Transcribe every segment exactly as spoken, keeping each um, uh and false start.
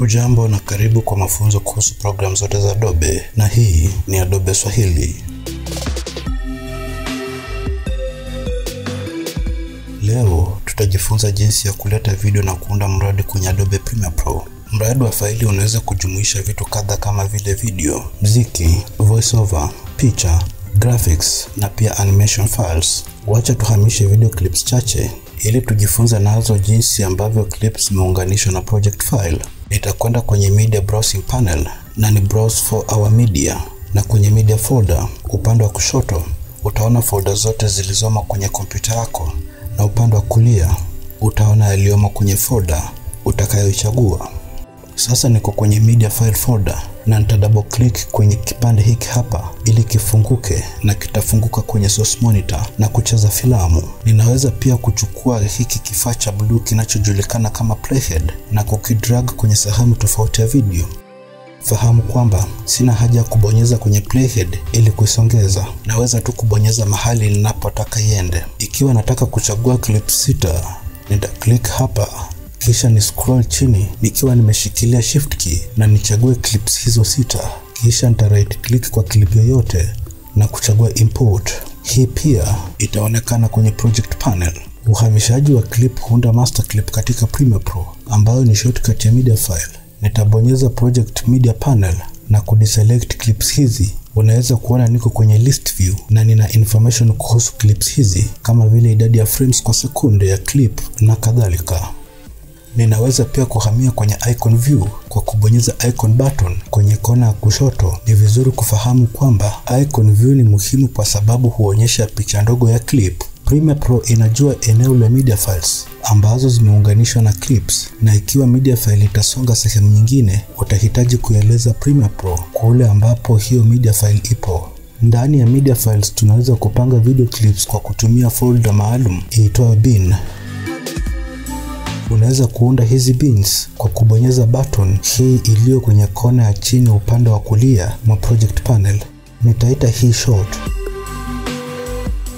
Ujambo na karibu kwa mafunzo kuhusu program zote za Adobe, na hii ni Adobe Swahili. Leo tutajifunza jinsi ya kuleta video na kuunda mradi kwenye Adobe Premiere Pro. Mradi wa faili unaweza kujumuisha vitu kadhaa kama vile video, muziki, voiceover, picha, graphics na pia animation files. Wacha tuhamishe video clips chache ili tujifunza nazo jinsi ambavyo clips zimeunganishwa na project file. Itakwenda kwenye media browsing panel na ni browse for our media, na kwenye media folder upande wa kushoto utaona folder zote zilizoma kwenye kompyuta yako, na upande wa kulia utaona yaliyomo kwenye folder utakayoichagua. Sasa niko kwenye media file folder na nita double click kwenye kipande hiki hapa ili kifunguke, na kitafunguka kwenye source monitor na kucheza filamu. Ninaweza pia kuchukua hiki kifaa cha blue kinachojulikana kama playhead na kukidrag kwenye sehemu tofauti ya video. Fahamu kwamba sina haja kubonyeza kwenye playhead ili kuisongeza. Naweza tu kubonyeza mahali ninapotaka iende. Ikiwa nataka kuchagua clip sita, nita click hapa, kisha ni scroll chini nikiwa nimeshikilia shift key na nichague clips hizo sita. Kisha nita right click kwa clip yoyote na kuchagua import. Hii pia itaonekana kwenye project panel. Uhamishaji wa clip huunda master clip katika Premiere Pro, ambayo ni shortcut ya media file. Nitabonyeza project media panel na kudeselect clips hizi. Unaweza kuona niko kwenye list view na nina information kuhusu clips hizi kama vile idadi ya frames kwa sekunde ya clip na kadhalika. Ninaweza pia kuhamia kwenye icon view kwa kubonyeza icon button kwenye kona ya kushoto. Ni vizuri kufahamu kwamba icon view ni muhimu kwa sababu huonyesha picha ndogo ya clip. Premiere Pro inajua eneo la media files ambazo zimeunganishwa na clips, na ikiwa media file itasonga sehemu nyingine, utahitaji kueleza Premiere Pro kule ambapo hiyo media file ipo. Ndani ya media files tunaweza kupanga video clips kwa kutumia folder maalum iitwayo bin. Unaweza kuunda hizi bins kwa kubonyeza button hii iliyo kwenye kona ya chini upande wa kulia mwa project panel. Nitaita hii short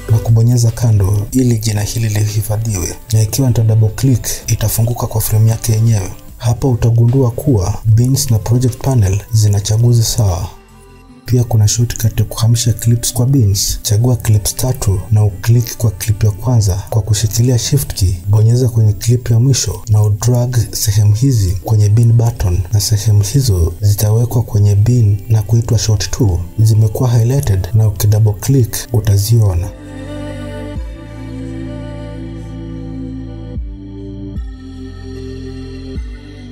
na kubonyeza kando ili jina hili lihifadhiwe. Na ikiwa nita double click itafunguka kwa frame yake yenyewe. Hapa utagundua kuwa bins na project panel zinachaguzi sawa. Pia kuna shortcut ya kuhamisha clips kwa bins. Chagua clips tatu na uklik kwa clip ya kwanza kwa kushikilia shift key. Bonyeza kwenye clip ya mwisho na udrag sehemu hizi kwenye bin button, na sehemu hizo zitawekwa kwenye bin na kuitwa short two. Zimekuwa highlighted na ukidouble click utaziona.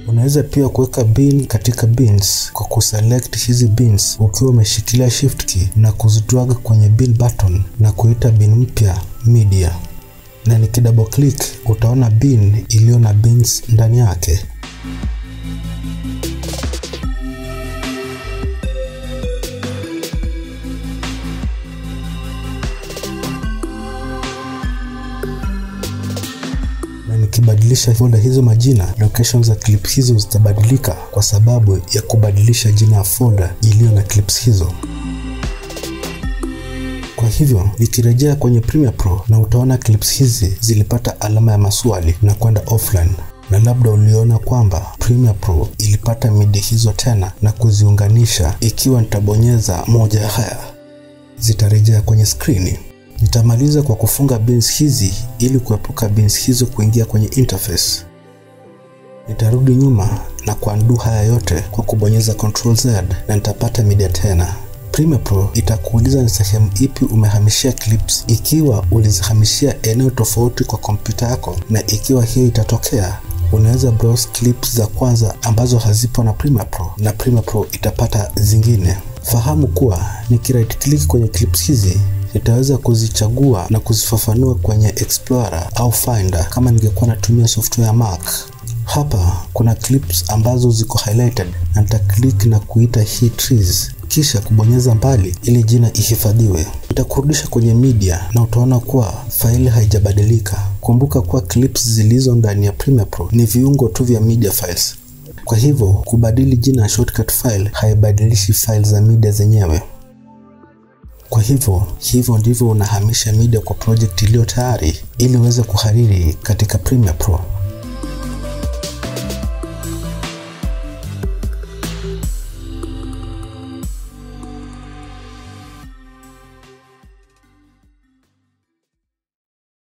Unaweza pia kuweka bin katika bins kwa kuselect hizi bins ukiwa umeshikilia shift key na kuzidrag kwenye bin button na kuita bin mpya media. Na niki double click utaona bin iliyo na bins ndani yake. Kubadilisha folder hizo majina, locations za clips hizo zitabadilika kwa sababu ya kubadilisha jina ya folder iliyo na clips hizo. Kwa hivyo, nikirejea kwenye Premiere Pro na utaona clips hizi zilipata alama ya maswali na kwenda offline. Na labda uliona kwamba Premiere Pro ilipata media hizo tena na kuziunganisha. Ikiwa nitabonyeza moja haya, zitarejea kwenye screen. Nitamaliza kwa kufunga bins hizi ili kuepuka bins hizo kuingia kwenye interface. Nitarudi nyuma na kuandu haya yote kwa kubonyeza control Z na nitapata media tena. Premiere Pro itakuuliza ni sehemu ipi umehamishia clips, ikiwa ulizihamishia eneo tofauti kwa kompyuta yako, na ikiwa hiyo itatokea, unaweza browse clips za kwanza ambazo hazipo na Premiere Pro, na Premiere Pro itapata zingine. Fahamu kuwa niki right click kwenye clips hizi, nitaweza kuzichagua na kuzifafanua kwenye Explorer au Finder kama ningekuwa natumia software Mac. Hapa kuna clips ambazo ziko highlighted na nita click na kuita hii trees, kisha kubonyeza mbali ili jina ihifadhiwe. Nitakurudisha kwenye media na utaona kuwa file haijabadilika. Kumbuka kuwa clips zilizo ndani ya Premiere Pro ni viungo tu vya media files. Kwa hivyo kubadili jina ya shortcut file haibadilishi file za media zenyewe. Kwa hivyo, hivyo ndivyo unahamisha media kwa project iliyo tayari ili uweze kuhariri katika Premiere Pro.